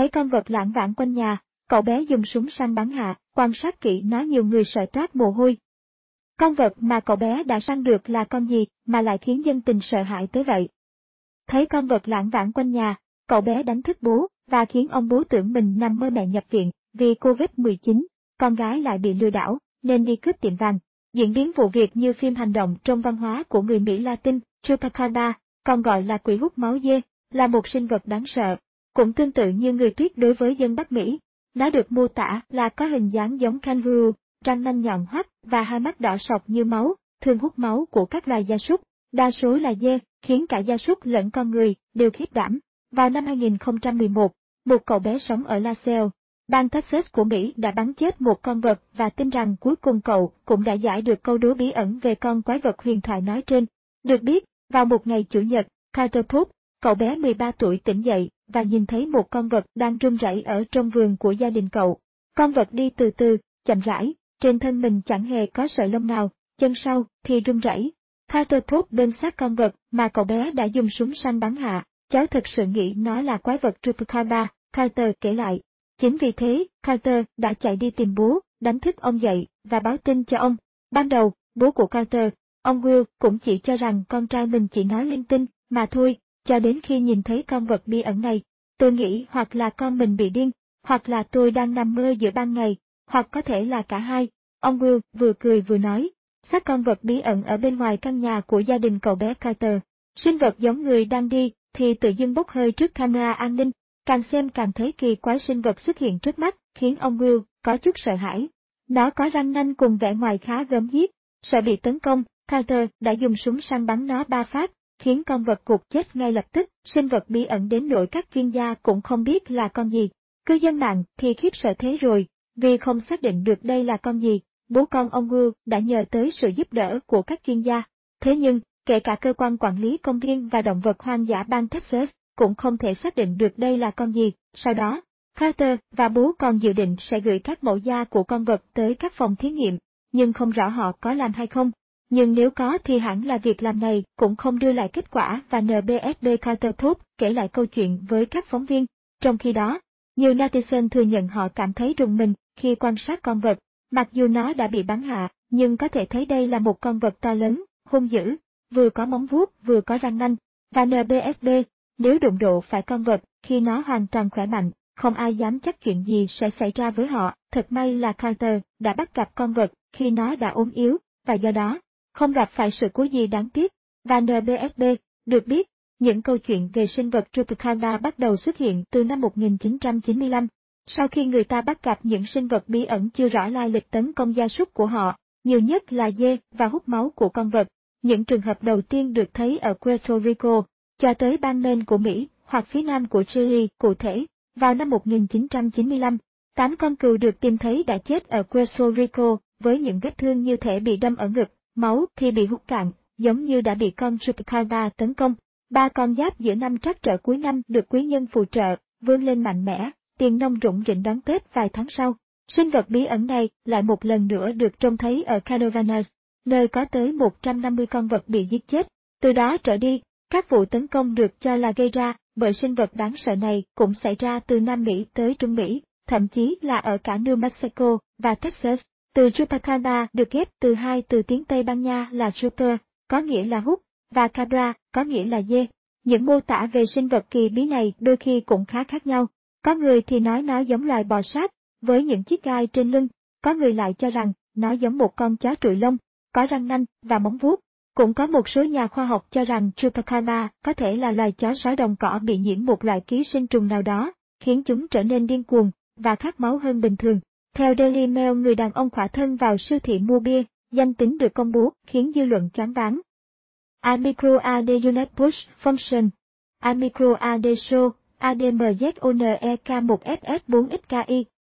thấy con vật lảng vảng quanh nhà, cậu bé dùng súng săn bắn hạ, quan sát kỹ nó nhiều người sợ toát mồ hôi. Con vật mà cậu bé đã săn được là con gì mà lại khiến dân tình sợ hãi tới vậy? Thấy con vật lảng vảng quanh nhà, cậu bé đánh thức bố, và khiến ông bố tưởng mình nằm mơ mẹ nhập viện, vì Covid-19, con gái lại bị lừa đảo, nên đi cướp tiệm vàng. Diễn biến vụ việc như phim hành động trong văn hóa của người Mỹ Latin. Chupacabra, còn gọi là quỷ hút máu dê, là một sinh vật đáng sợ, cũng tương tự như người tuyết đối với dân Bắc Mỹ. Nó được mô tả là có hình dáng giống kangaroo, răng nanh nhọn hoắt và hai mắt đỏ sọc như máu, thường hút máu của các loài gia súc, đa số là dê, khiến cả gia súc lẫn con người đều khiếp đảm. Vào năm 2011, một cậu bé sống ở Lacelle, bang Texas của Mỹ đã bắn chết một con vật và tin rằng cuối cùng cậu cũng đã giải được câu đố bí ẩn về con quái vật huyền thoại nói trên. Được biết, vào một ngày Chủ nhật, Kaito Tsuk, cậu bé 13 tuổi tỉnh dậy và nhìn thấy một con vật đang run rẩy ở trong vườn của gia đình cậu. Con vật đi từ từ, chậm rãi, trên thân mình chẳng hề có sợi lông nào, chân sau thì run rẩy. Kaito Tsuk bên sát con vật mà cậu bé đã dùng súng săn bắn hạ, cháu thật sự nghĩ nó là quái vật Chupacabra, Carter kể lại. Chính vì thế, Carter đã chạy đi tìm bố, đánh thức ông dậy và báo tin cho ông. Ban đầu, bố của Carter, ông Will, cũng chỉ cho rằng con trai mình chỉ nói linh tinh mà thôi, cho đến khi nhìn thấy con vật bí ẩn này. Tôi nghĩ hoặc là con mình bị điên, hoặc là tôi đang nằm mơ giữa ban ngày, hoặc có thể là cả hai, ông Will vừa cười vừa nói. Xác con vật bí ẩn ở bên ngoài căn nhà của gia đình cậu bé Carter. Sinh vật giống người đang đi thì tự dưng bốc hơi trước camera an ninh, càng xem càng thấy kỳ quái sinh vật xuất hiện trước mắt, khiến ông Will có chút sợ hãi. Nó có răng nanh cùng vẻ ngoài khá gớm ghiếc, sợ bị tấn công, Carter đã dùng súng săn bắn nó 3 phát, khiến con vật gục chết ngay lập tức. Sinh vật bí ẩn đến nỗi các chuyên gia cũng không biết là con gì. Cư dân mạng thì khiếp sợ thế rồi, vì không xác định được đây là con gì. Bố con ông Will đã nhờ tới sự giúp đỡ của các chuyên gia. Thế nhưng, kể cả cơ quan quản lý công viên và động vật hoang dã bang Texas cũng không thể xác định được đây là con gì. Sau đó, Carter và bố con dự định sẽ gửi các mẫu da của con vật tới các phòng thí nghiệm, nhưng không rõ họ có làm hay không. Nhưng nếu có thì hẳn là việc làm này cũng không đưa lại kết quả và NBSB Carter Thorpe kể lại câu chuyện với các phóng viên. Trong khi đó, nhiều netizen thừa nhận họ cảm thấy rùng mình khi quan sát con vật, mặc dù nó đã bị bắn hạ, nhưng có thể thấy đây là một con vật to lớn, hung dữ, vừa có móng vuốt vừa có răng nanh, và NBSB, nếu đụng độ phải con vật khi nó hoàn toàn khỏe mạnh, không ai dám chắc chuyện gì sẽ xảy ra với họ. Thật may là Carter đã bắt gặp con vật khi nó đã ốm yếu, và do đó không gặp phải sự cố gì đáng tiếc. Và NBSB, được biết, những câu chuyện về sinh vật Chupacabra bắt đầu xuất hiện từ năm 1995, sau khi người ta bắt gặp những sinh vật bí ẩn chưa rõ lai lịch tấn công gia súc của họ, nhiều nhất là dê và hút máu của con vật. Những trường hợp đầu tiên được thấy ở Puerto Rico, cho tới bang Maine của Mỹ, hoặc phía nam của Chile. Cụ thể, vào năm 1995, 8 con cừu được tìm thấy đã chết ở Puerto Rico, với những vết thương như thể bị đâm ở ngực, máu thì bị hút cạn, giống như đã bị con Chupacabra tấn công. 3 con giáp giữa năm trắc trở cuối năm được quý nhân phù trợ, vươn lên mạnh mẽ, tiền nông rủng rỉnh đón Tết vài tháng sau. Sinh vật bí ẩn này lại một lần nữa được trông thấy ở Cadoganus, nơi có tới 150 con vật bị giết chết. Từ đó trở đi, các vụ tấn công được cho là gây ra bởi sinh vật đáng sợ này cũng xảy ra từ Nam Mỹ tới Trung Mỹ, thậm chí là ở cả New Mexico và Texas. Từ Chupacabra được ghép từ hai từ tiếng Tây Ban Nha là chupa, có nghĩa là hút, và cabra, có nghĩa là dê. Những mô tả về sinh vật kỳ bí này đôi khi cũng khá khác nhau. Có người thì nói nó giống loài bò sát, với những chiếc gai trên lưng, có người lại cho rằng nó giống một con chó trụi lông, có răng nanh và móng vuốt. Cũng có một số nhà khoa học cho rằng Chupacabra có thể là loài chó sói đồng cỏ bị nhiễm một loại ký sinh trùng nào đó, khiến chúng trở nên điên cuồng và khát máu hơn bình thường. Theo Daily Mail, người đàn ông khỏa thân vào siêu thị mua bia, danh tính được công bố khiến dư luận choáng váng. A micro AD unit push function, A micro AD show, ADMZONEK1FS4XKI,